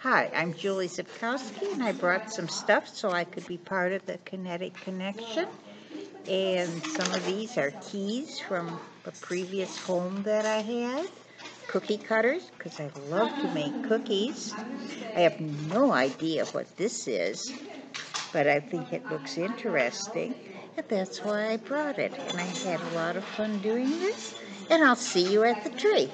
Hi, I'm Julie Zipkowski, and I brought some stuff so I could be part of the Kinetic Connection. And some of these are keys from a previous home that I had. Cookie cutters, because I love to make cookies. I have no idea what this is, but I think it looks interesting. And that's why I brought it. And I had a lot of fun doing this. And I'll see you at the tree.